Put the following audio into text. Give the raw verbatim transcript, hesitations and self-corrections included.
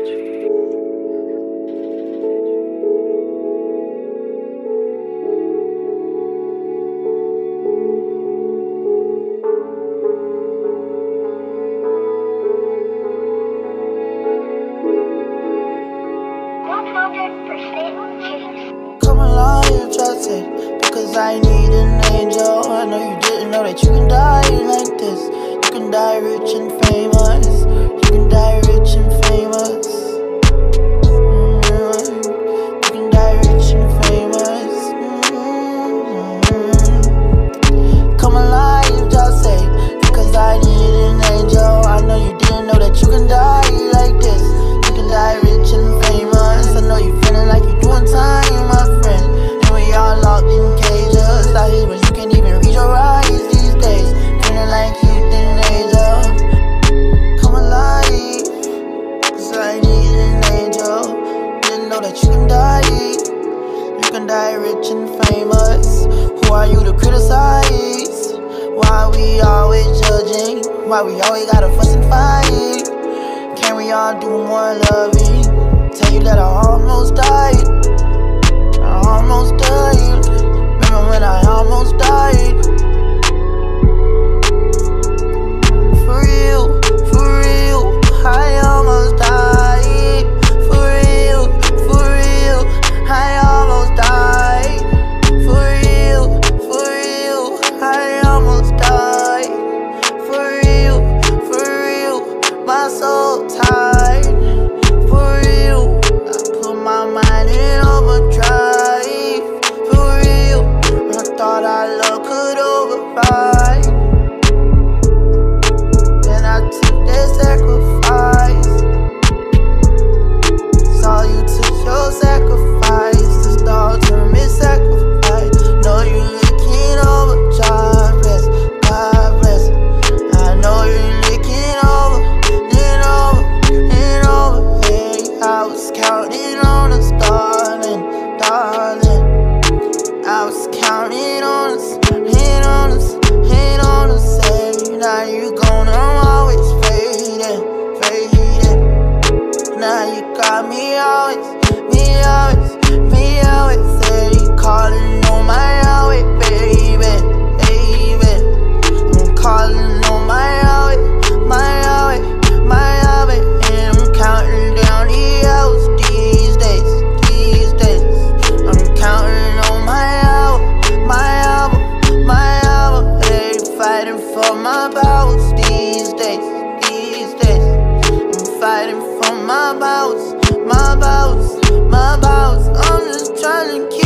Come along here, Jahseh, because I need an angel. I know you didn't know that you can die like this. You can die rich and famous. You can die rich and famous. Mm-hmm. You can die rich and famous. Mm-hmm. Come along here, Jahseh, because I need an angel. I know you didn't know that you can die like this. You can die rich and famous. I know you feeling like you doing time, my friend. And we all locked in cages. Out here, but you can't even read your eyes these days. Feeling like you teenager. Come alive, cause I need an angel. Didn't know that you can die. You can die rich and famous. Who are you to criticize? Why we always judging? Why we always gotta fuss and fight? Can we all do more loving? Tell you that I almost died. I almost died. Remember when I almost died? For real, for real, I almost died. For real, for real, I almost died. For real, for real, I almost died. For real, for real, my soul tied. For real, I put my mind in overdrive. For real, I thought our love could override. Then I took their sacrifice. Saw you took your sacrifice. The stars turned mid-sacrifice. Know you licking overdrive. Bless, God bless. I know you licking over and over and over. Hey, I was counting on us, darling, darling. I was counting on us, and on us, and on us. Hey, now you gone, I'm always fading, fading. Now you got me always, me always, me always. Hey, calling on my highway, baby, baby. I'm calling on my highway, my highway. My habit, and I'm counting down the hours these days, these days. I'm counting on my hour, my hour, my hour. Hey, fighting for my bowels these days, these days. I'm fighting for my bowels, my bowels, my bowels. I'm just trying to keep